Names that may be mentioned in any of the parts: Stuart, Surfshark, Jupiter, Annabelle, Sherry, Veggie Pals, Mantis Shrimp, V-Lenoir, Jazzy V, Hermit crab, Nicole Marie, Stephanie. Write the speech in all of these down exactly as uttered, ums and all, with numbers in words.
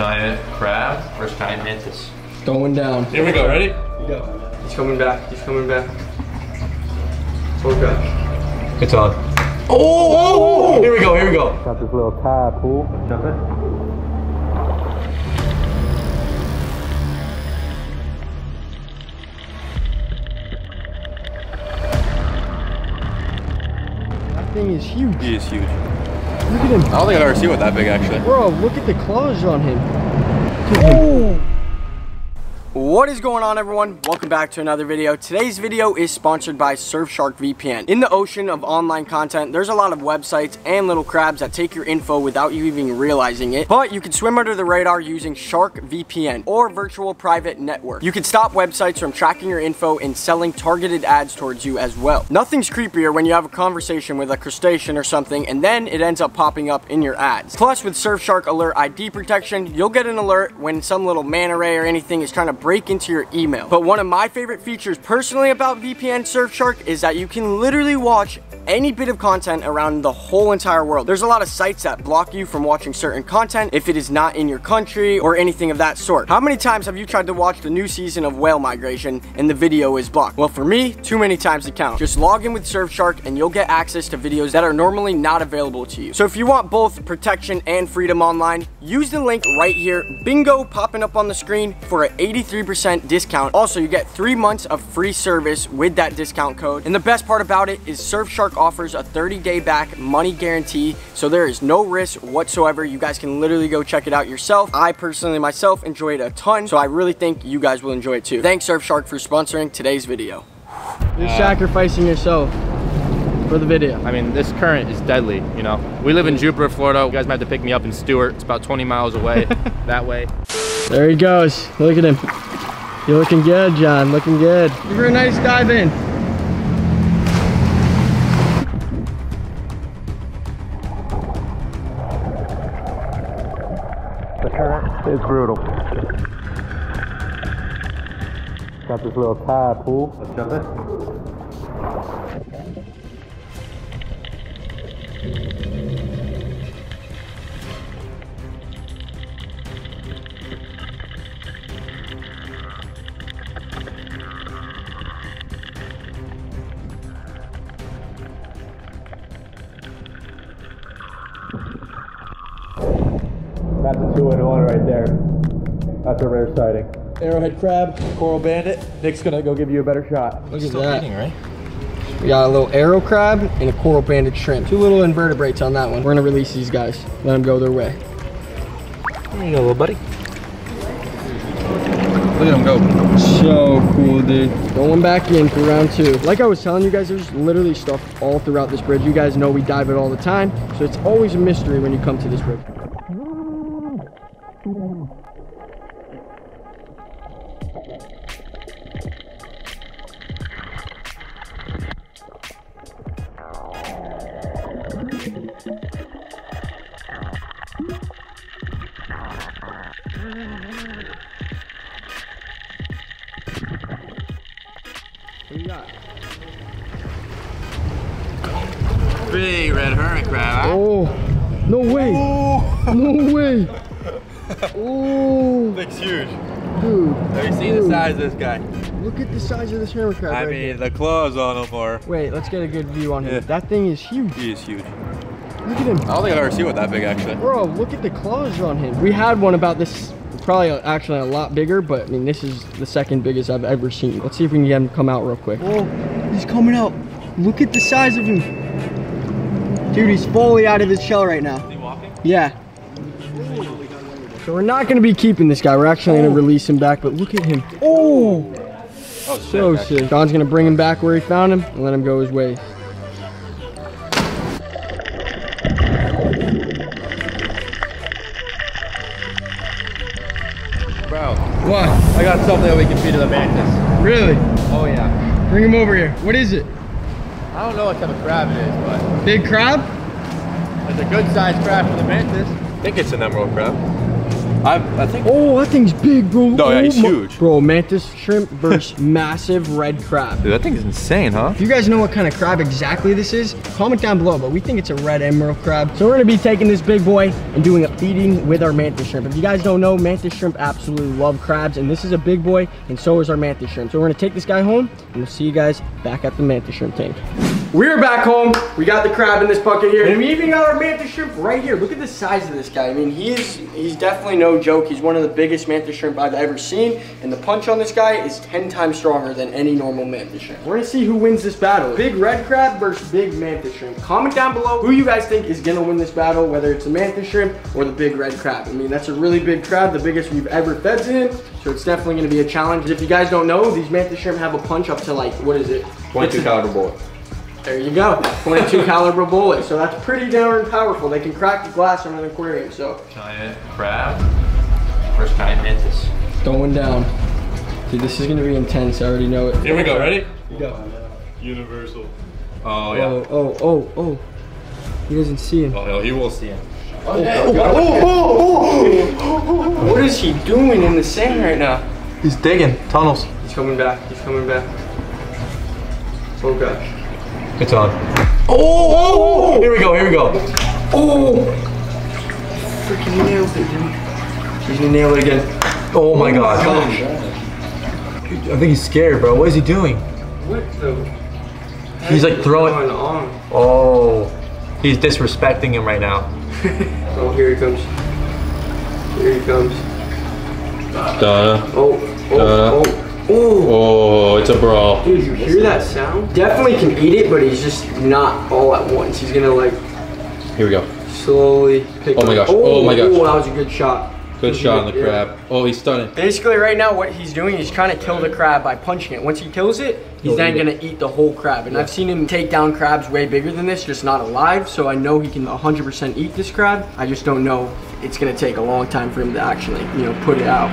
giant crab. First giant mantis. Going down. Here we go, ready? You go. He's coming back, he's coming back. Okay. It's on. Oh, oh, oh! Here we go, here we go. Got this little tide pool. Jump it. Thing is huge. He is huge. Look at him. I don't think I've ever seen one that big, actually. Bro, look at the claws on him. Oh. What is going on, everyone? Welcome back to another video. Today's video is sponsored by Surfshark V P N. In the ocean of online content, there's a lot of websites and little crabs that take your info without you even realizing it, but you can swim under the radar using Shark V P N or virtual private network. You can stop websites from tracking your info and selling targeted ads towards you as well. Nothing's creepier when you have a conversation with a crustacean or something and then it ends up popping up in your ads. Plus, with Surfshark Alert I D protection, you'll get an alert when some little manta ray or anything is trying to break into your email. But one of my favorite features personally about V P N Surfshark is that you can literally watch any bit of content around the whole entire world. There's a lot of sites that block you from watching certain content if it is not in your country or anything of that sort. How many times have you tried to watch the new season of whale migration and the video is blocked? Well, for me, too many times to count. Just log in with Surfshark and you'll get access to videos that are normally not available to you. So if you want both protection and freedom online, use the link right here, bingo, popping up on the screen, for an eighty-three percent discount. Also, you get three months of free service with that discount code. And the best part about it is Surfshark offers a thirty day back money guarantee, so there is no risk whatsoever. You guys can literally go check it out yourself. I personally myself enjoy it a ton, so I really think you guys will enjoy it too. Thanks Surfshark for sponsoring today's video. You're uh, sacrificing yourself for the video. I mean, this current is deadly, you know. We live in Jupiter, Florida. You guys might have to pick me up in Stuart. It's about twenty miles away that way. There he goes. Look at him. You're looking good, John. Looking good. Give her a nice dive in. It's brutal. Got this little tide pool. Let's jump it. That's a two and one right there. That's a rare sighting. Arrowhead crab, coral bandit. Nick's gonna go give you a better shot. Look at that. Eating, right? We got a little arrow crab and a coral bandit shrimp. Two little invertebrates on that one. We're gonna release these guys. Let them go their way. There you go, little buddy. Look at him go. So cool, dude. Going back in for round two. Like I was telling you guys, there's literally stuff all throughout this bridge. You guys know we dive it all the time, so it's always a mystery when you come to this bridge. Big red hermit crab. Huh? Oh, no way! Ooh. No way! Oh, looks huge, dude. Have you seen dude. the size of this guy? Look at the size of this hermit crab. I right mean, here. the claws on him are. Wait, let's get a good view on him. Yeah. That thing is huge. He is huge. Look at him. I don't think I've ever seen one that big, actually. Bro, look at the claws on him. We had one about this, probably actually a lot bigger, but I mean, this is the second biggest I've ever seen. Let's see if we can get him to come out real quick. Oh, he's coming out. Look at the size of him. Dude, he's fully out of his shell right now. Is he walking? Yeah. So we're not going to be keeping this guy. We're actually oh. going to release him back, but look at him. Oh! oh so sick. sick. John's going to bring him back where he found him and let him go his way. Bro. What? I got something that we can feed to the mantis. Really? Oh, yeah. Bring him over here. What is it? I don't know what type of crab it is, but... Big crab? It's a good-sized crab for the mantis. I think it's an emerald crab. I, I think. Oh, that thing's big, bro. No, oh, yeah, he's huge. Bro, mantis shrimp versus massive red crab. Dude, that thing is insane, huh? If you guys know what kind of crab exactly this is, comment down below, but we think it's a red emerald crab. So we're gonna be taking this big boy and doing a feeding with our mantis shrimp. If you guys don't know, mantis shrimp absolutely love crabs, and this is a big boy, and so is our mantis shrimp. So we're gonna take this guy home, and we'll see you guys back at the mantis shrimp tank. We're back home. We got the crab in this bucket here, and we even got our mantis shrimp right here. Look at the size of this guy. I mean, he is, he's definitely no joke. He's one of the biggest mantis shrimp I've ever seen, and the punch on this guy is ten times stronger than any normal mantis shrimp. We're gonna see who wins this battle. Big red crab versus big mantis shrimp. Comment down below who you guys think is gonna win this battle, whether it's the mantis shrimp or the big red crab. I mean, that's a really big crab, the biggest we've ever fed to him, so it's definitely gonna be a challenge. If you guys don't know, these mantis shrimp have a punch up to like, what is it? twenty-two caliber bullet. There you go, twenty-two caliber bullet. So that's pretty darn powerful. They can crack the glass on an aquarium, so. Giant crab versus giant mantis. Going down. Dude, this is gonna be intense, I already know it. Here we go, ready? You go. Universal. Oh, yeah. Oh, oh, oh, oh. He doesn't see him. Oh, no, he will see him. Oh, oh, oh, oh, oh. What is he doing in the sand right now? He's digging tunnels. He's coming back, he's coming back. Oh, gosh. It's on. Oh, oh, oh! Here we go, here we go. Oh! Freaking nailed it, dude. He's gonna nail it again. Oh my gosh. Dude, I think he's scared, bro. What is he doing? What the? He's like throwing. Oh. He's disrespecting him right now. Oh, here he comes. Here he comes. Duh. Oh, oh, Duh. oh. Oh, it's a brawl. Dude, you hear that sound? Definitely can eat it, but he's just not all at once. He's gonna like... Here we go. Slowly pick up. Oh my gosh, oh, oh my gosh. Oh, that was a good shot. Good shot on the crab. Oh, he's stunning. Basically right now what he's doing is trying to kill the crab by punching it. Once he kills it, he's then gonna eat the whole crab. And I've seen him take down crabs way bigger than this, just not alive. So I know he can one hundred percent eat this crab. I just don't know. It's gonna take a long time for him to actually, you know, put it out.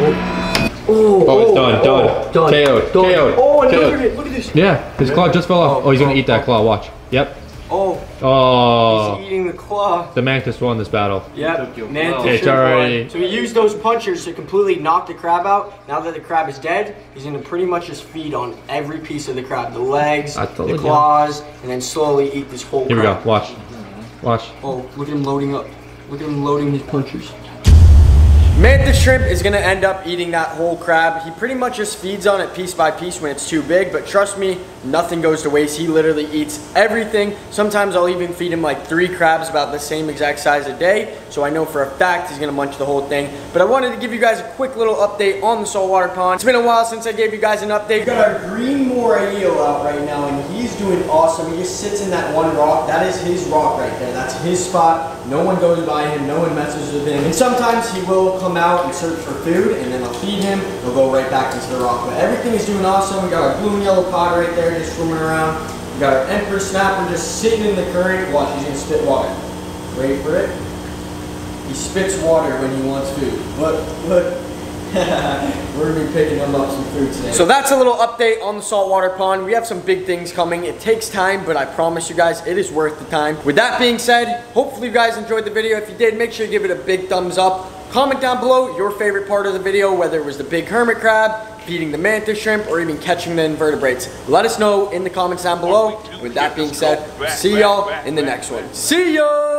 Oh, oh. Oh, oh, it's done, oh, done, done, K O'd, K O'd. Oh, another hit, look at this. Yeah, his claw just fell off. Oh, he's going to eat that claw, watch. Yep. Oh. Oh. He's eating the claw. The mantis won this battle. Yep, mantis. It's already. So he used those punchers to completely knock the crab out. Now that the crab is dead, he's going to pretty much just feed on every piece of the crab. The legs, the claws, and then slowly eat this whole crab. Here we go, watch. Watch. Oh, look at him loading up. Look at him loading his punchers. Mantis shrimp is gonna end up eating that whole crab. He pretty much just feeds on it piece by piece when it's too big, but trust me, nothing goes to waste. He literally eats everything. Sometimes I'll even feed him like three crabs about the same exact size a day, so I know for a fact he's gonna munch the whole thing. But I wanted to give you guys a quick little update on the saltwater pond. It's been a while since I gave you guys an update. We got our green moray eel out right now, and he's doing awesome. He just sits in that one rock. That is his rock right there. That's his spot. No one goes by him, no one messes with him. And sometimes he will come out and search for food, and then I'll feed him, he'll go right back into the rock. But everything is doing awesome. We got our blue and yellow pod right there just swimming around. We got our empress snapper just sitting in the current. Watch, he's gonna spit water. Wait for it. He spits water when he wants food. Look, look. We're gonna be picking them up some food today. So that's a little update on the saltwater pond. We have some big things coming. It takes time, but I promise you guys, it is worth the time. With that being said, hopefully you guys enjoyed the video. If you did, make sure you give it a big thumbs up. Comment down below your favorite part of the video, whether it was the big hermit crab, feeding the mantis shrimp, or even catching the invertebrates. Let us know in the comments down below. With that being said, see y'all in the next one. See ya!